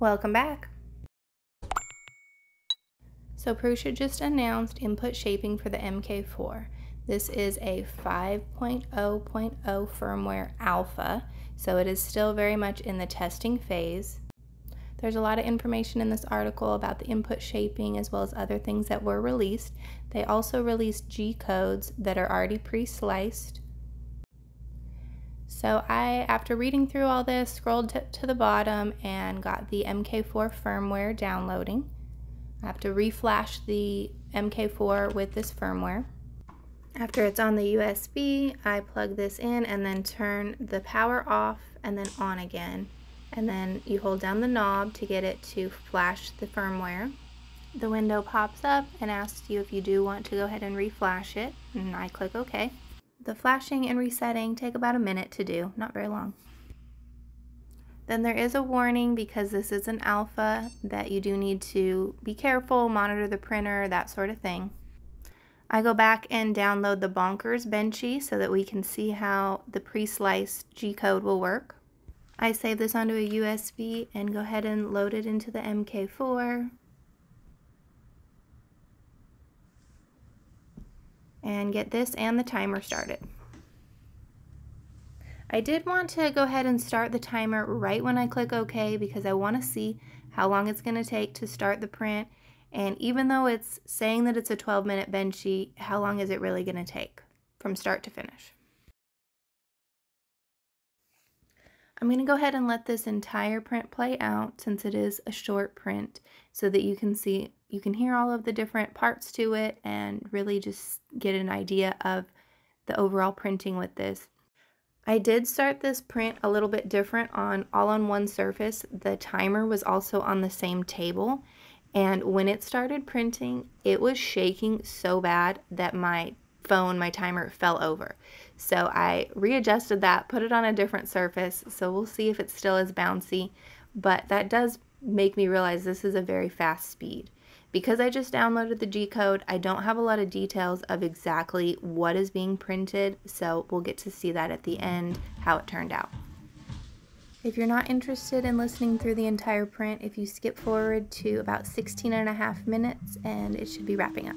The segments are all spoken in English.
Welcome back. So Prusa just announced Input Shaping for the MK4. This is a 5.0.0 firmware alpha, so it is still very much in the testing phase. There's a lot of information in this article about the input shaping as well as other things that were released. They also released G-codes that are already pre-sliced. So I, after reading through all this, scrolled to the bottom and got the MK4 firmware downloading. I have to reflash the MK4 with this firmware. After it's on the USB, I plug this in and then turn the power off and then on again. And then you hold down the knob to get it to flash the firmware. The window pops up and asks you if you do want to go ahead and reflash it, and I click OK. The flashing and resetting take about a minute to do, not very long. Then there is a warning, because this is an alpha, that you do need to be careful, monitor the printer, that sort of thing. I go back and download the Bonkers Benchy so that we can see how the pre-sliced G-code will work. I save this onto a USB and go ahead and load it into the MK4 and get this and the timer started. I did want to go ahead and start the timer right when I click OK, because I want to see how long it's going to take to start the print, and even though it's saying that it's a 12-minute Benchy, how long is it really going to take from start to finish? I'm going to go ahead and let this entire print play out, since it is a short print, so that you can see, you can hear all of the different parts to it and really just get an idea of the overall printing with this. I did start this print a little bit different, on one surface. The timer was also on the same table, and when it started printing, it was shaking so bad that my timer fell over. So I readjusted that, put it on a different surface, so we'll see if it still is bouncy, but that does make me realize this is a very fast speed. Because I just downloaded the G-code, I don't have a lot of details of exactly what is being printed, so we'll get to see that at the end, how it turned out. If you're not interested in listening through the entire print, if you skip forward to about 16.5 minutes, and it should be wrapping up.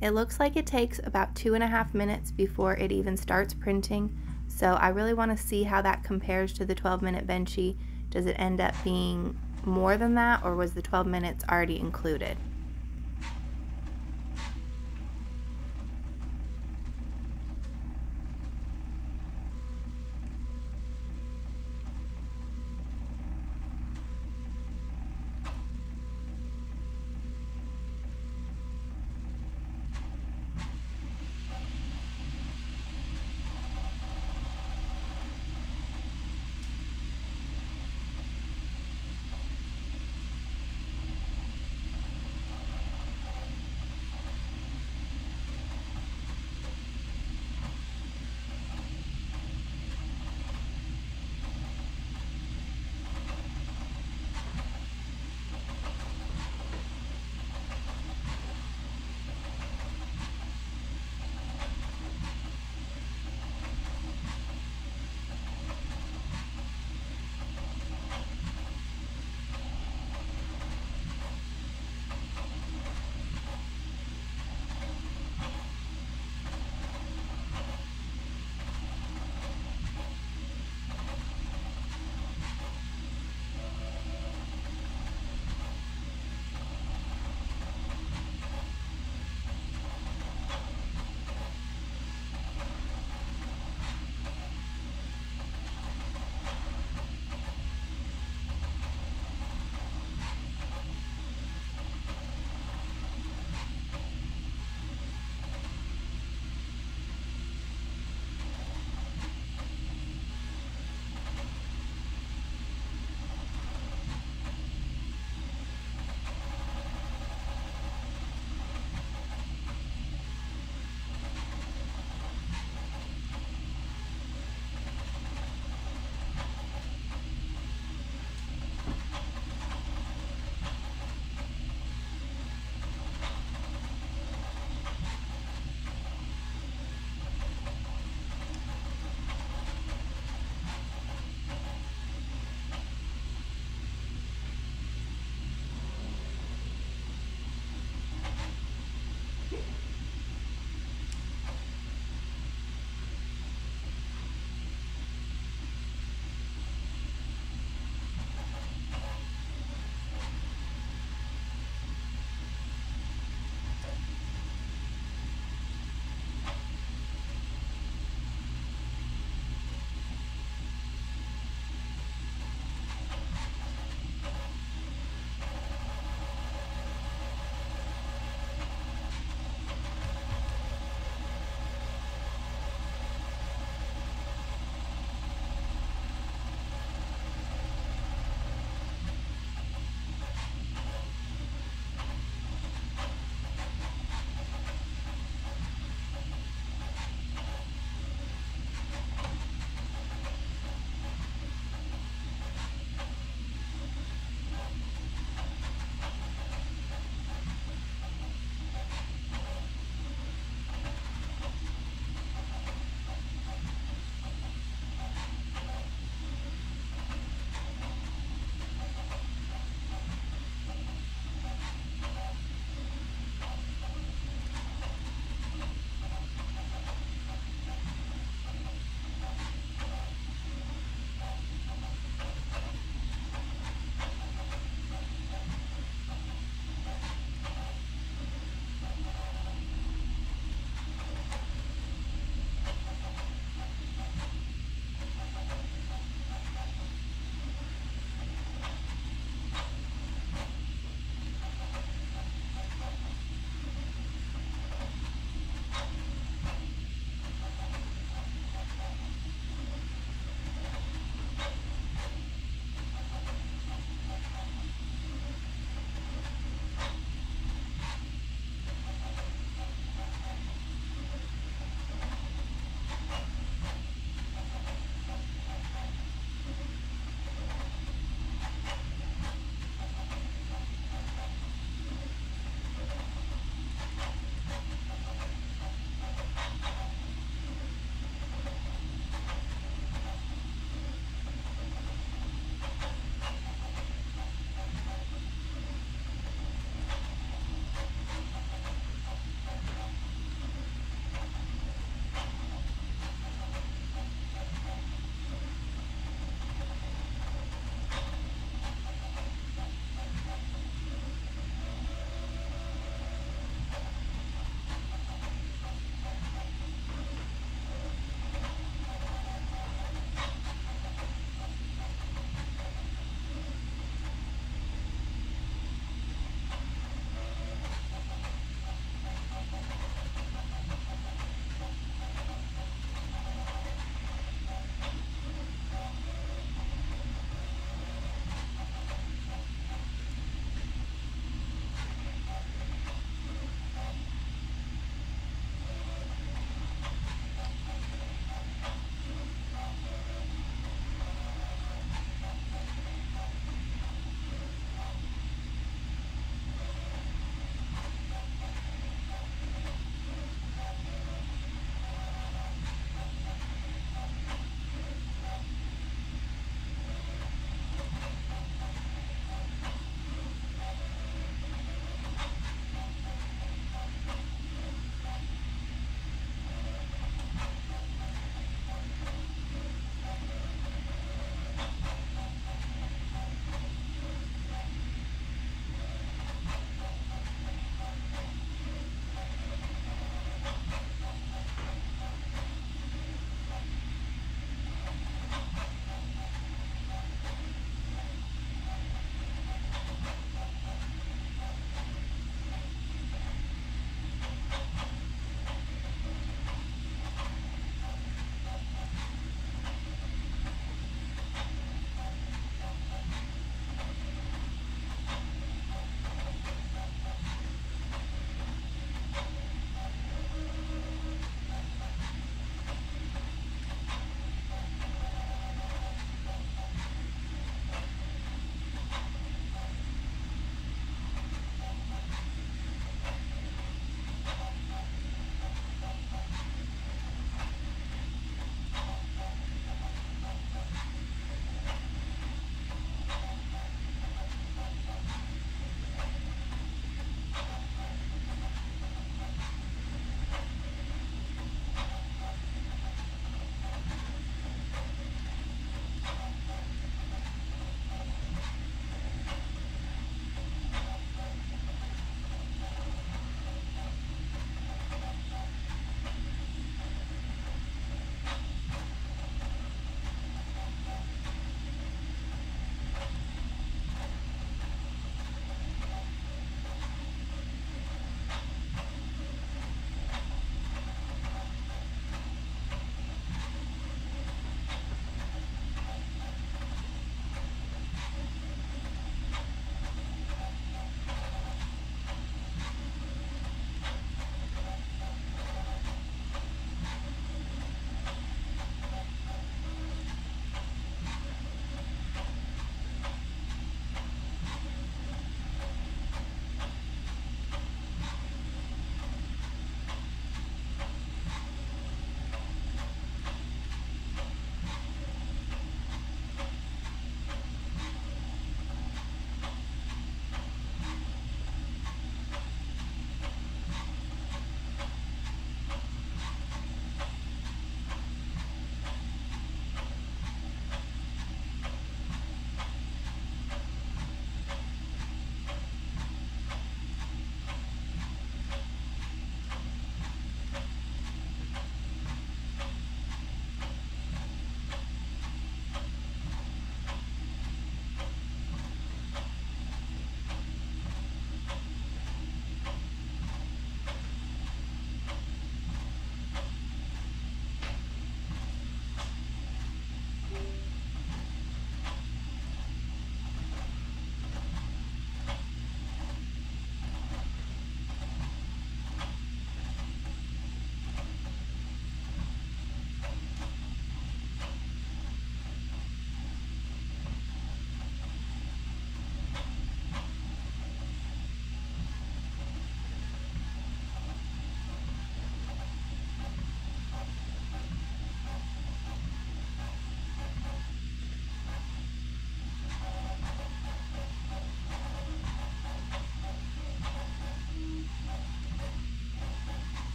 It looks like it takes about 2.5 minutes before it even starts printing, so I really want to see how that compares to the 12-minute Benchy. Does it end up being more than that, or was the 12 minutes already included?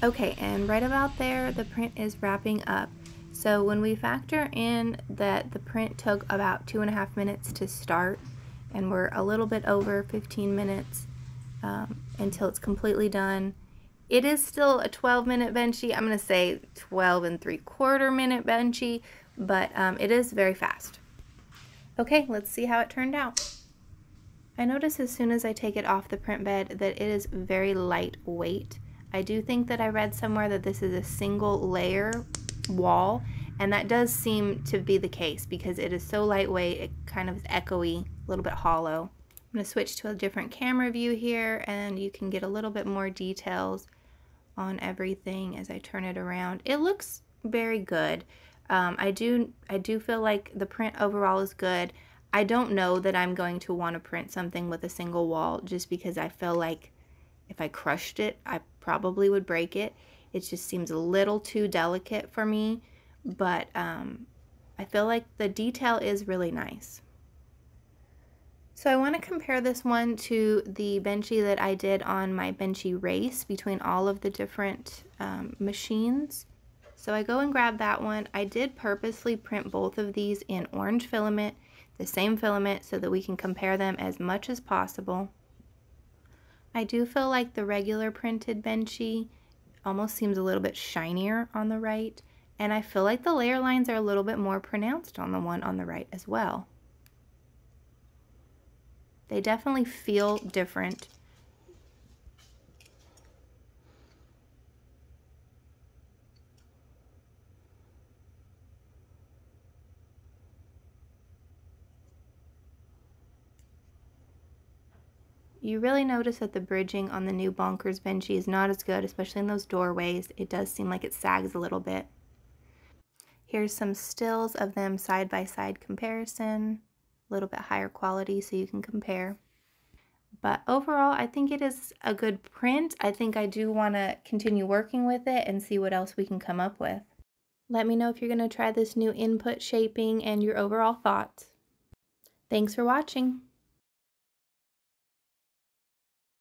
Okay, and right about there, the print is wrapping up. So when we factor in that the print took about 2.5 minutes to start, and we're a little bit over 15 minutes until it's completely done, it is still a 12-minute Benchy. I'm going to say 12 3/4 minute Benchy, but it is very fast. Okay, let's see how it turned out. I notice as soon as I take it off the print bed that it is very lightweight. I do think that I read somewhere that this is a single layer wall, and that does seem to be the case because it is so lightweight. It kind of is echoey, a little bit hollow. I'm going to switch to a different camera view here, and you can get a little bit more details on everything as I turn it around. It looks very good. I do feel like the print overall is good. I don't know that I'm going to want to print something with a single wall just because I feel like if I crushed it, I probably would break it. It just seems a little too delicate for me, but I feel like the detail is really nice. So I want to compare this one to the Benchy that I did on my Benchy race between all of the different machines. So I go and grab that one. I did purposely print both of these in orange filament, the same filament, so that we can compare them as much as possible. I do feel like the regular printed Benchy almost seems a little bit shinier on the right, and I feel like the layer lines are a little bit more pronounced on the one on the right as well. They definitely feel different. You really notice that the bridging on the new Bonkers Benchy is not as good, especially in those doorways. It does seem like it sags a little bit. Here's some stills of them side-by-side comparison. A little bit higher quality so you can compare, but overall I think it is a good print. I think I do want to continue working with it and see what else we can come up with. Let me know if you're going to try this new Input Shaping and your overall thoughts. Thanks for watching.